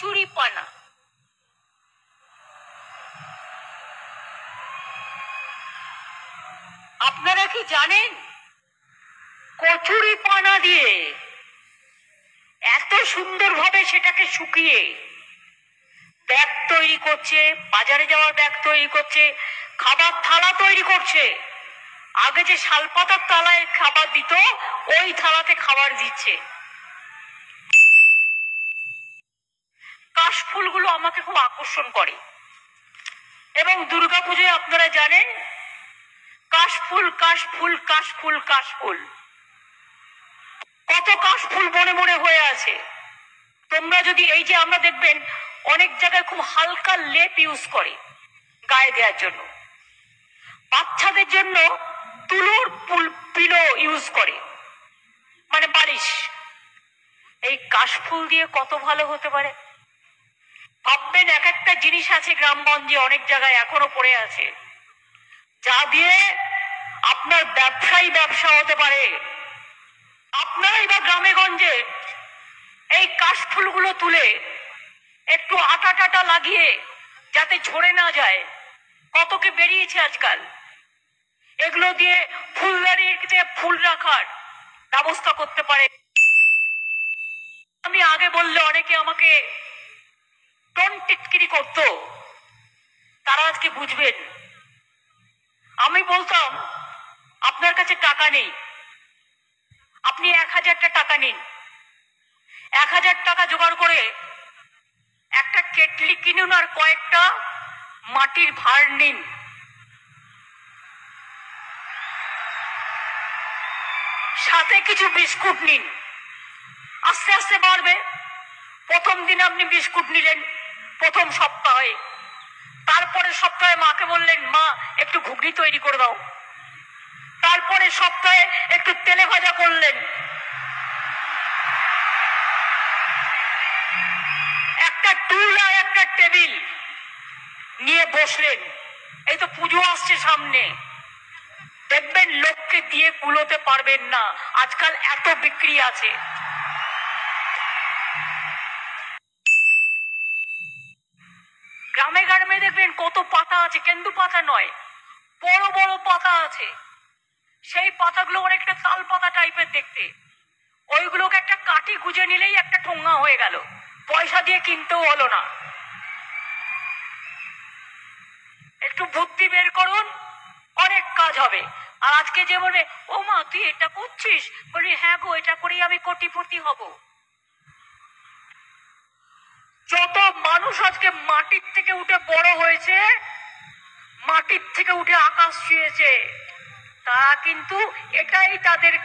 चुरीपणा। আপনারা কি জানেন কচুরিপানা দিয়ে এত সুন্দরভাবে সেটাকে শুকিয়ে ব্যাগ তৈরি করছে, বাজারে যাওয়ার ব্যাগ তৈরি করছে, খাবার থালা তৈরি করছে। আগে যে শালপাতার থালায় খাবার দিত ওই থালাতে খাবার দিচ্ছে। কাশফুলগুলো আমাকে খুব আকর্ষণ করে এবং দুর্গাপূজায় আপনারা জানেন কাশফুল কাশফুল কাশফুল কাশফুল, কত কাশফুল বনে বনে হয়ে আছে। তোমরা যদি এই যে আমরা দেখবেন অনেক জায়গায় খুব হালকা লেপ ইউজ করে গায়ে দেওয়ার জন্য, বাচ্চাদের জন্য তুলোর পিলো ইউজ করে মানে বালিশ। এই কাশফুল দিয়ে কত ভালো হতে পারে ভাববেন। এক একটা জিনিস আছে গ্রামগঞ্জে অনেক জায়গায় এখনো পড়ে আছে যা দিয়ে আপনার ব্যবসায়ী ব্যবসা হতে পারে। আপনারাই বা গ্রামে গঞ্জে এই কাশফুলগুলো তুলে একটু আটা টাটা লাগিয়ে যাতে ঝরে না যায়, কত কি বেরিয়েছে আজকাল, এগুলো দিয়ে ফুলদানিতে ফুল রাখার ব্যবস্থা করতে পারে। আমি আগে বললে অনেকে আমাকে টোন টিটকিরি করতো, তারা আজকে বুঝবেন। আমি বলতাম আপনার কাছে টাকা নেই, আপনি 1000টা টাকা নিন, 1000 টাকা জোগাড় করে একটা কেটলি কিনুন আর কয়েকটা মাটির ভাঁড় নিন। সাথে কিছু বিস্কুট নিন, আস্তে আস্তে বাড়বে। প্রথম দিন আপনি বিস্কুট নিলেন প্রথম সপ্তাহে, তারপরে সপ্তাহে মাকে বললেন মা একটু ঘুগনি তৈরি করে দাও, তারপরে সপ্তাহে একটু তেলে ভাজা করলেন, একটা টুল আর একটা টেবিল নিয়ে বসলেন। এই তো পুজো আসছে সামনে, দেখবেন লোককে দিয়ে কুলোতে পারবেন না, আজকাল এত বিক্রি আছে। গ্রামে গ্রামে দেখবেন কত পাতা আছে, কেন্দু পাতা নয়, বড় বড় পাতা আছে। সেই পাতাগুলো অনেকটা তাল পাতা টাইপের দেখতে, ওইগুলোকে একটা কাঠি গুজে নিলেই একটা ঠোঙা হয়ে গেল, পয়সা দিয়ে কিনতেও হলো না। একটু বুদ্ধি বের করুন, অনেক কাজ হবে। আর আজকে যে বলে ও মা তুই এটা করছিস, বলি হ্যাঁ গো এটা করেই আমি কোটিপতি হব। যত মানুষ আজকে মাটির থেকে উঠে বড় হয়েছে, মাটির থেকে উঠে আকাশ ছুঁয়েছে, তা কিন্তু এটাই তাদের